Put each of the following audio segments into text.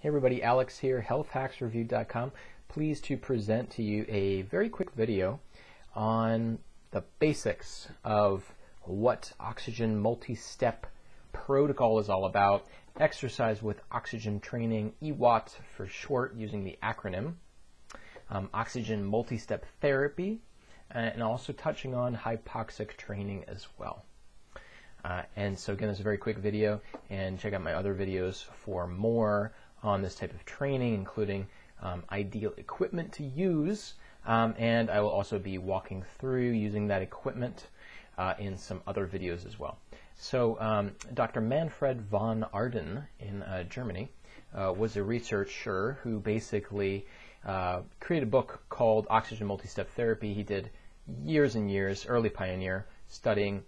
Hey everybody, Alex here, healthhacksreview.com. Pleased to present to you a very quick video on the basics of what Oxygen Multi-Step Protocol is all about, exercise with oxygen training, EWOT for short, using the acronym, Oxygen Multi-Step Therapy, and also touching on hypoxic training as well. And so again, this is a very quick video, and check out my other videos for more on this type of training, including ideal equipment to use, and I will also be walking through using that equipment in some other videos as well. So Dr. Manfred von Arden in Germany was a researcher who basically created a book called Oxygen Multi-Step Therapy. He did years and years, early pioneer, studying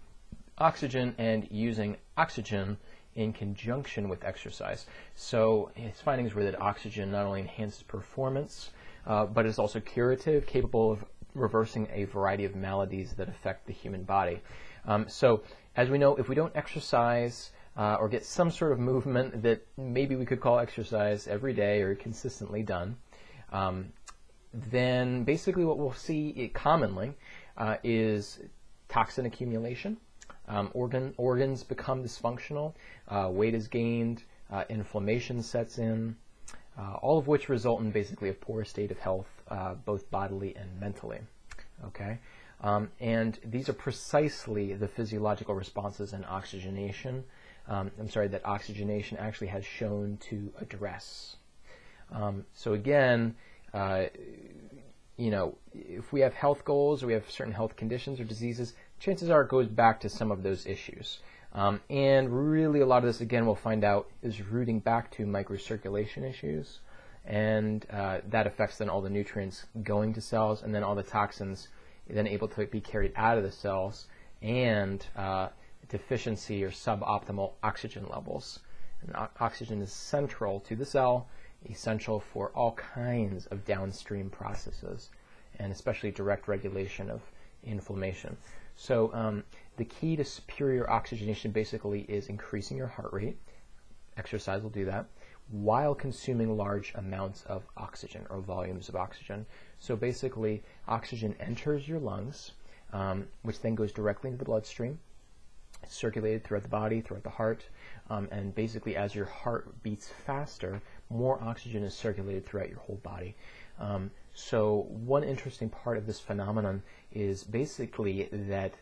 oxygen and using oxygen in conjunction with exercise. So his findings were that oxygen not only enhances performance, but is also curative, capable of reversing a variety of maladies that affect the human body. So as we know, if we don't exercise or get some sort of movement that maybe we could call exercise every day or consistently done, then basically what we'll see commonly is toxin accumulation. Organs become dysfunctional, weight is gained, inflammation sets in, all of which result in basically a poor state of health, both bodily and mentally. Okay, and these are precisely the physiological responses and oxygenation. that oxygenation actually has shown to address. So again, you know, if we have health goals or we have certain health conditions or diseases, chances are it goes back to some of those issues. And really a lot of this, again, we'll find out is rooting back to microcirculation issues, and that affects then all the nutrients going to cells, and then all the toxins then able to be carried out of the cells, and deficiency or suboptimal oxygen levels. And oxygen is central to the cell, essential for all kinds of downstream processes, and especially direct regulation of inflammation. So the key to superior oxygenation basically is increasing your heart rate. Exercise will do that while consuming large amounts of oxygen or volumes of oxygen. So basically, oxygen enters your lungs, which then goes directly into the bloodstream, circulated throughout the body, throughout the heart, and basically as your heart beats faster, more oxygen is circulated throughout your whole body. So one interesting part of this phenomenon is basically that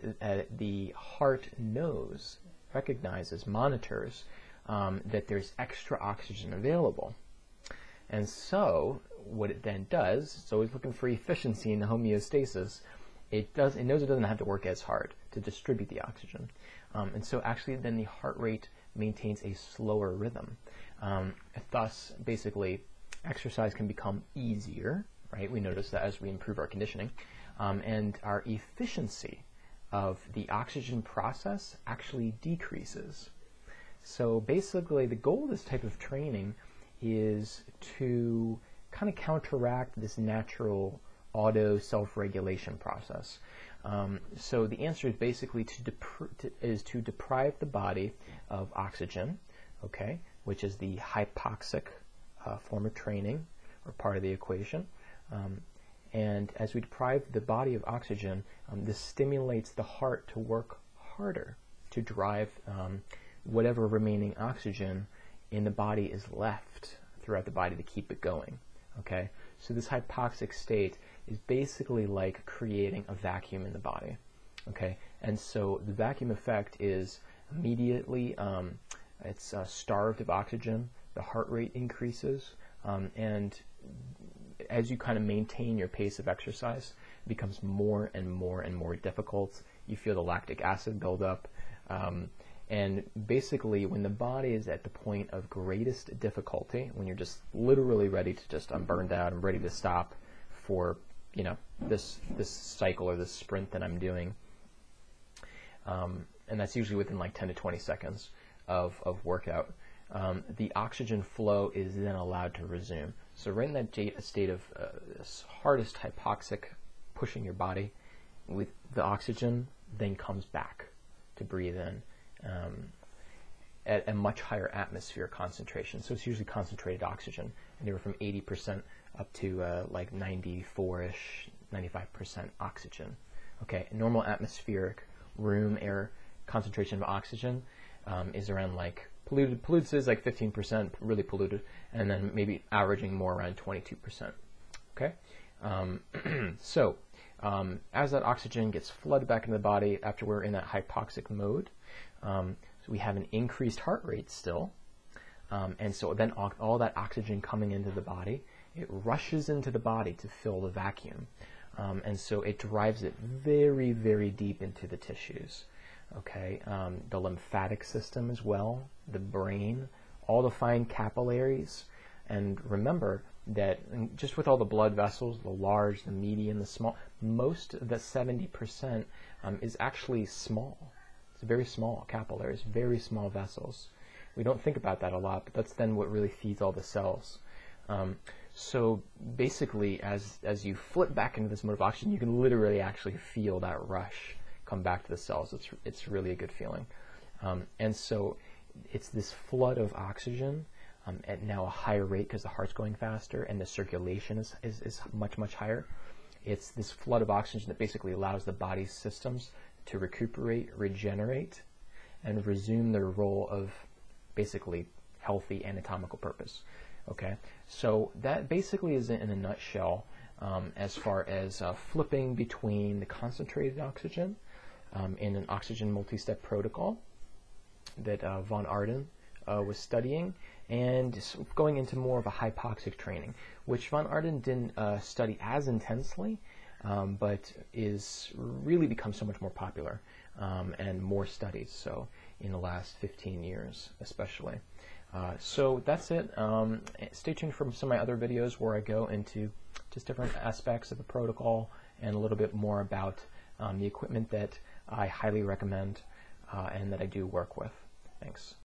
the heart knows, recognizes, monitors that there's extra oxygen available. And so what it then does, it's always looking for efficiency and homeostasis, it knows it doesn't have to work as hard to distribute the oxygen. And so actually then the heart rate maintains a slower rhythm. Thus, basically, exercise can become easier, right? We notice that as we improve our conditioning. And our efficiency of the oxygen process actually decreases. So basically, the goal of this type of training is to kind of counteract this natural auto self-regulation process. So the answer is basically to deprive the body of oxygen, okay, which is the hypoxic form of training or part of the equation. And as we deprive the body of oxygen, this stimulates the heart to work harder to drive whatever remaining oxygen in the body is left throughout the body to keep it going. Okay, so this hypoxic state is basically like creating a vacuum in the body. Okay, and so the vacuum effect is immediately it's starved of oxygen, the heart rate increases, and as you kind of maintain your pace of exercise, it becomes more and more and more difficult. You feel the lactic acid build up, and basically when the body is at the point of greatest difficulty, when you're just literally ready to just, I'm burned out, I'm ready to stop for, you know, this cycle or this sprint that I'm doing, and that's usually within like 10 to 20 seconds of workout, the oxygen flow is then allowed to resume. So right in that state of this hardest hypoxic, pushing your body, with the oxygen then comes back to breathe in. at a much higher atmosphere concentration. So it's usually concentrated oxygen, anywhere from 80% up to like 94-ish, 95% oxygen. Okay, normal atmospheric room air concentration of oxygen is around like polluted is like 15%, really polluted, and then maybe averaging more around 22%. Okay, so as that oxygen gets flooded back into the body after we're in that hypoxic mode, so we have an increased heart rate still, and so then all that oxygen coming into the body, it rushes into the body to fill the vacuum, and so it drives it very, very deep into the tissues. Okay, the lymphatic system as well, the brain, all the fine capillaries. And remember that just with all the blood vessels, the large, the medium, the small, most of the 70% is actually small. It's very small capillaries, very small vessels. We don't think about that a lot, but that's then what really feeds all the cells. So basically, as you flip back into this mode of oxygen, you can literally actually feel that rush come back to the cells. It's really a good feeling. And so it's this flood of oxygen at now a higher rate because the heart's going faster and the circulation is much higher. It's this flood of oxygen that basically allows the body's systems to recuperate, regenerate, and resume their role of basically healthy anatomical purpose. Okay, so that basically is in a nutshell as far as flipping between the concentrated oxygen in an oxygen multi-step protocol that von Arden was studying, and going into more of a hypoxic training, which von Arden didn't study as intensely, but is really become so much more popular and more studied so in the last 15 years especially. So that's it. Stay tuned for some of my other videos where I go into just different aspects of the protocol and a little bit more about the equipment that I highly recommend and that I do work with. Thanks.